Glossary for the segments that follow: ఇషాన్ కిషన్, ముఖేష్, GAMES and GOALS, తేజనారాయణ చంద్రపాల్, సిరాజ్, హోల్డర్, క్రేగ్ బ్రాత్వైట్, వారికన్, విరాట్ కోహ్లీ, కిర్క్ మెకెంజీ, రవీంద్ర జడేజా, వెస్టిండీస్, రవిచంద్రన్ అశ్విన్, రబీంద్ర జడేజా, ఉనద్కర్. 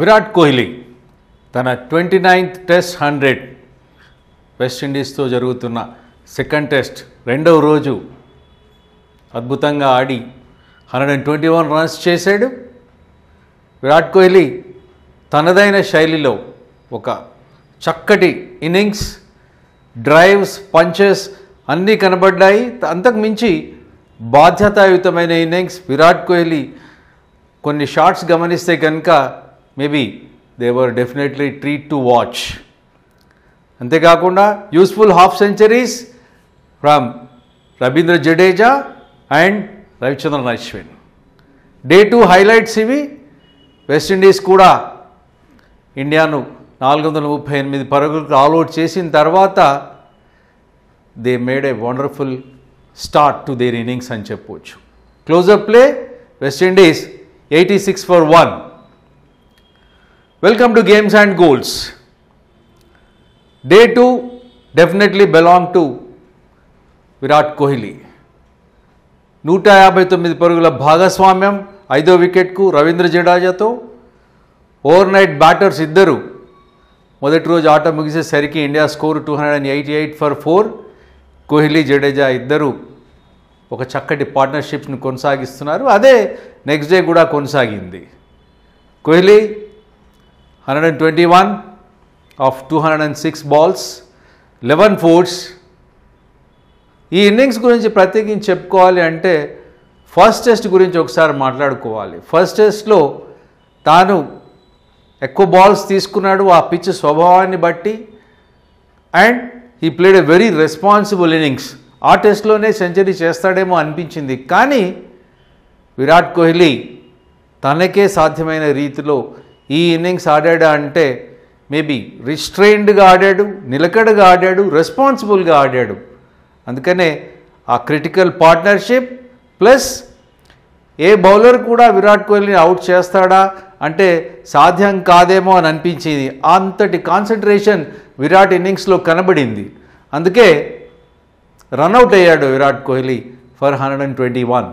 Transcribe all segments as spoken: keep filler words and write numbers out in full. విరాట్ కోహ్లీ తన twenty ninth test hundred వెస్టిండీస్తో జరుగుతున్న సెకండ్ టెస్ట్ రెండవ రోజు అద్భుతంగా ఆడి hundred and twenty one runs చేశాడు. విరాట్ కోహ్లీ తనదైన శైలిలో ఒక చక్కటి ఇన్నింగ్స్, డ్రైవ్స్, పంచెస్ అన్నీ కనబడ్డాయి. అంతకు మించి బాధ్యతాయుతమైన ఇన్నింగ్స్. విరాట్ కోహ్లీ కొన్ని షాట్స్ గమనిస్తే కనుక maybe they were definitely treat to watch. అంతేకాకుండా useful half centuries from రబీంద్ర జడేజా and రవిచంద్రన్ అశ్విన్. Day two highlights ఇవి. వెస్టిండీస్ కూడా ఇండియాను నాలుగు వందల ముప్పై ఎనిమిది పరుగులకు ఆల్అౌట్ చేసిన తర్వాత they made a wonderful start to their innings అని చెప్పవచ్చు. Closer play వెస్టిండీస్ eighty six for one. Welcome to games and goals. Day two definitely belong to విరాట్ కోహ్లీ. నూట యాభై తొమ్మిది పరుగుల భాగస్వామ్యం ఐదో వికెట్కు రవీంద్ర జడేజాతో. ఓవర్ నైట్ బ్యాటర్స్ ఇద్దరు మొదటి రోజు ఆట ముగిసేసరికి India score two hundred and eighty eight for four. Kohli Jadeja ఇద్దరు ఒక చక్కటి పార్ట్నర్షిప్ను కొనసాగిస్తున్నారు. అదే నెక్స్ట్ డే కూడా కొనసాగింది. Kohli hundred and twenty one of two hundred and six balls, eleven fours. ఈ ఇన్నింగ్స్ గురించి ప్రత్యేకించి చెప్పుకోవాలి అంటే ఫస్ట్ టెస్ట్ గురించి ఒకసారి మాట్లాడుకోవాలి. ఫస్ట్ టెస్ట్లో తాను ఎక్కువ బాల్స్ తీసుకున్నాడు ఆ పిచ్ స్వభావాన్ని బట్టి. And he played a very responsible innings. ఆ టెస్ట్లోనే సెంచరీ చేస్తాడేమో అనిపించింది, కానీ విరాట్ కోహ్లీ తనకే సాధ్యమైన రీతిలో ఈ ఇన్నింగ్స్ ఆడాడా అంటే మేబీ రిస్ట్రైన్డ్గా ఆడాడు, నిలకడగా ఆడాడు, రెస్పాన్సిబుల్గా ఆడాడు. అందుకనే ఆ క్రిటికల్ పార్ట్నర్షిప్ ప్లస్ ఏ బౌలర్ కూడా విరాట్ కోహ్లీని అవుట్ చేస్తాడా అంటే సాధ్యం కాదేమో అని అనిపించింది. అంతటి కాన్సన్ట్రేషన్ విరాట్ ఇన్నింగ్స్లో కనబడింది. అందుకే రన్అవుట్ అయ్యాడు విరాట్ కోహ్లీ for hundred and twenty one.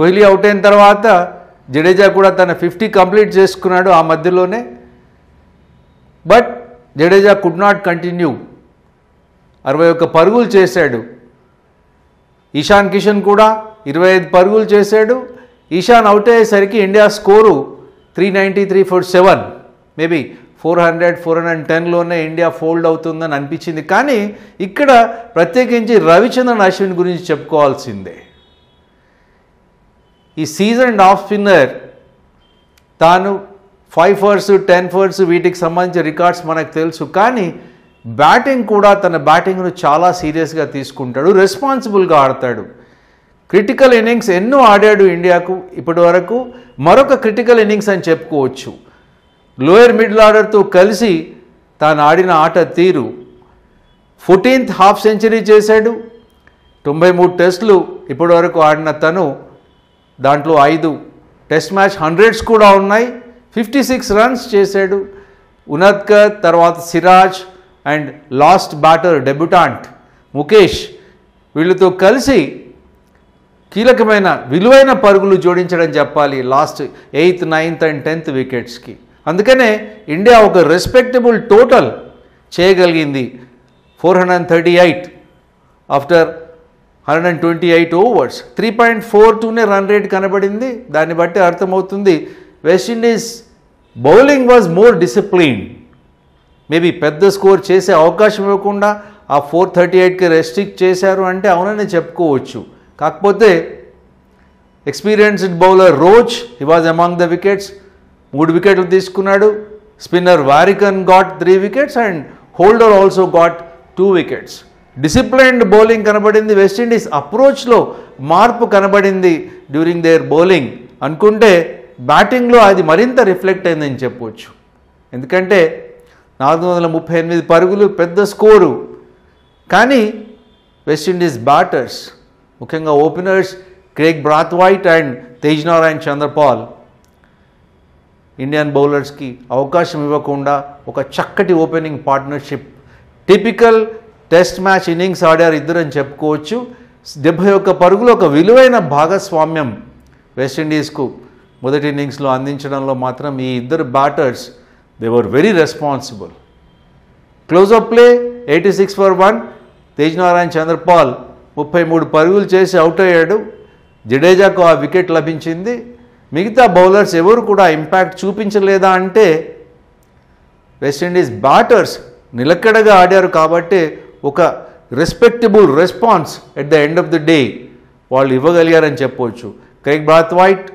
Kohli out అయిన తర్వాత జడేజా కూడా తన ఫిఫ్టీ కంప్లీట్ చేసుకున్నాడు ఆ మధ్యలోనే. But Jadeja could not continue. అరవై ఒక్క పరుగులు చేశాడు. ఇషాన్ కిషన్ కూడా ఇరవై ఐదు పరుగులు చేశాడు. ఇషాన్ అవుట్ అయ్యేసరికి India score three ninety three for seven. Maybe four hundred four hundred and టెన్లోనే ఇండియా ఫోల్డ్ అవుతుందని అనిపించింది. కానీ ఇక్కడ ప్రత్యేకించి రవిచంద్రన్ అశ్విన్ గురించి చెప్పుకోవాల్సిందే. ఈ సీజన్ ఆఫ్ స్పిన్నర్ తాను ఫైవ్ ఫోర్స్ టెన్ ఫోర్స్ వీటికి సంబంధించిన రికార్డ్స్ మనకు తెలుసు. కానీ బ్యాటింగ్ కూడా తన బ్యాటింగ్ను చాలా సీరియస్గా తీసుకుంటాడు, రెస్పాన్సిబుల్గా ఆడతాడు. క్రిటికల్ ఇన్నింగ్స్ ఎన్నో ఆడాడు ఇండియాకు ఇప్పటి వరకు. మరొక క్రిటికల్ ఇన్నింగ్స్ అని చెప్పుకోవచ్చు. లోయర్ మిడిల్ ఆర్డర్తో కలిసి తాను ఆడిన ఆట తీరు. ఫోర్టీన్త్ హాఫ్ సెంచరీ చేశాడు. తొంభై మూడు టెస్టులు ఇప్పటి వరకు ఆడిన తను, దాంట్లో ఐదు టెస్ట్ మ్యాచ్ హండ్రెడ్స్ కూడా ఉన్నాయి. ఫిఫ్టీ సిక్స్ రన్స్ చేశాడు. ఉనద్కర్, తర్వాత సిరాజ్ and last batter debutant ముఖేష్, వీళ్ళతో కలిసి కీలకమైన విలువైన పరుగులు జోడించడం చెప్పాలి last eighth ninth and tenth వికెట్స్కి. అందుకనే ఇండియా ఒక రెస్పెక్టబుల్ టోటల్ చేయగలిగింది four hundred and thirty eight after hundred and twenty eight overs. Three point four టూనే రన్ రేట్ కనబడింది. దాన్ని బట్టి అర్థమవుతుంది వెస్టిండీస్ bowling was more discipline. Maybe పెద్ద స్కోర్ చేసే అవకాశం ఇవ్వకుండా ఆ ఫోర్ థర్టీ ఎయిట్కి రెస్ట్రిక్ట్ చేశారు అంటే అవునని చెప్పుకోవచ్చు. కాకపోతే experienced bowler Roach he was among the wickets. మూడు వికెట్లు తీసుకున్నాడు. Spinner వారికన్ got three wickets and హోల్డర్ also got two wickets. Disciplined bowling కనబడింది. వెస్టిండీస్ అప్రోచ్లో మార్పు కనబడింది డ్యూరింగ్ దేర్ బౌలింగ్ అనుకుంటే, బ్యాటింగ్లో అది మరింత రిఫ్లెక్ట్ అయిందని చెప్పవచ్చు. ఎందుకంటే నాలుగు వందల ముప్పై ఎనిమిది పరుగులు పెద్ద స్కోరు, కానీ వెస్టిండీస్ బ్యాటర్స్ ముఖ్యంగా openers క్రేగ్ బ్రాత్వైట్ and తేజనారాయణ చంద్రపాల్ Indian బౌలర్స్కి అవకాశం ఇవ్వకుండా ఒక చక్కటి opening partnership, typical test match innings ఆడారు ఇద్దరు అని చెప్పుకోవచ్చు. డెబ్బై ఒక్క పరుగులు ఒక విలువైన భాగస్వామ్యం వెస్టిండీస్కు మొదటి ఇన్నింగ్స్లో అందించడంలో మాత్రం ఈ ఇద్దరు batters they were very responsible. Close up play eighty six for one తేజనారాయణ చంద్రపాల్ ముప్పై మూడు పరుగులు చేసి అవుట్ అయ్యాడు. జడేజాకు ఆ వికెట్ లభించింది. మిగతా బౌలర్స్ ఎవరు కూడా ఇంపాక్ట్ చూపించలేదా అంటే వెస్టిండీస్ బ్యాటర్స్ నిలకడగా ఆడారు కాబట్టి ఒక respectable response at the end of the day వాళ్ళు ఇవ్వగలిగారని చెప్పవచ్చు. క్రైగ్ బ్రాత్వైట్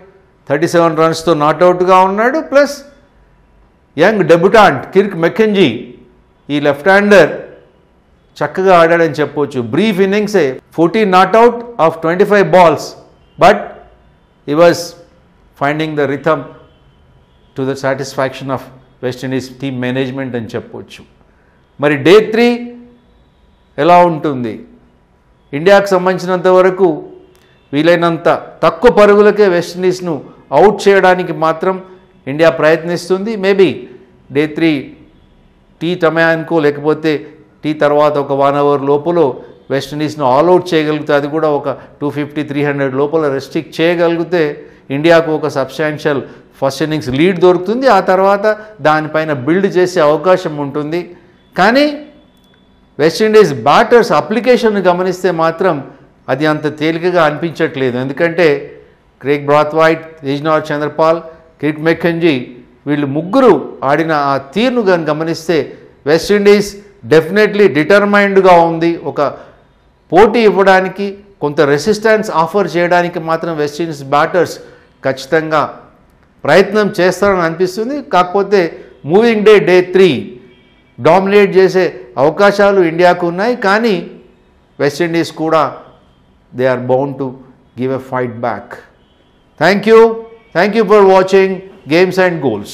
థర్టీ సెవెన్ రన్స్తో నాట్అవుట్గా ఉన్నాడు. Plus young debutant కిర్క్ మెకెంజీ ఈ లెఫ్ట్ హ్యాండర్ చక్కగా ఆడాడని చెప్పవచ్చు. బ్రీఫ్ ఇన్నింగ్సే, fourteen not out of twenty five balls, but he was finding the rhythm to the satisfaction of వెస్టిండీస్ team management అని చెప్పవచ్చు. మరి డే త్రీ ఎలా ఉంటుంది? ఇండియాకు సంబంధించినంత వరకు వీలైనంత తక్కువ పరుగులకే వెస్టిండీస్ను అవుట్ చేయడానికి మాత్రం ఇండియా ప్రయత్నిస్తుంది. మేబీ డే త్రీ టీ టమయాన్కో లేకపోతే టీ తర్వాత ఒక వన్ అవర్ లోపల వెస్టిండీస్ను ఆల్అవుట్ చేయగలిగితే, అది కూడా ఒక టూ ఫిఫ్టీ త్రీ హండ్రెడ్ లోపల రెస్ట్రిక్ట్ చేయగలిగితే ఇండియాకు ఒక సబ్స్టాన్షియల్ ఫస్ట్ ఇన్నింగ్స్ లీడ్ దొరుకుతుంది. ఆ తర్వాత దానిపైన బిల్డ్ చేసే అవకాశం ఉంటుంది. కానీ వెస్టిండీస్ బ్యాటర్స్ అప్లికేషన్ గమనిస్తే మాత్రం అది అంత తేలికగా అనిపించట్లేదు. ఎందుకంటే Craig Brathwaite, తేజనారాయణ చంద్రపాల్, కిర్క్ మెకెంజీ వీళ్ళు ముగ్గురు ఆడిన ఆ తీరును కానీ గమనిస్తే వెస్టిండీస్ డెఫినెట్లీ డిటర్మైన్డ్గా ఉంది. ఒక పోటీ ఇవ్వడానికి, కొంత రెసిస్టెన్స్ ఆఫర్ చేయడానికి మాత్రం వెస్టిండీస్ బ్యాటర్స్ ఖచ్చితంగా ప్రయత్నం చేస్తారని అనిపిస్తుంది. కాకపోతే moving day day three dominate చేసే అవకాశాలు ఇండియాకు ఉన్నాయి. కానీ వెస్టిండీస్ కూడా they are bound to give a fight back. Thank you. Thank you for watching Games and Goals.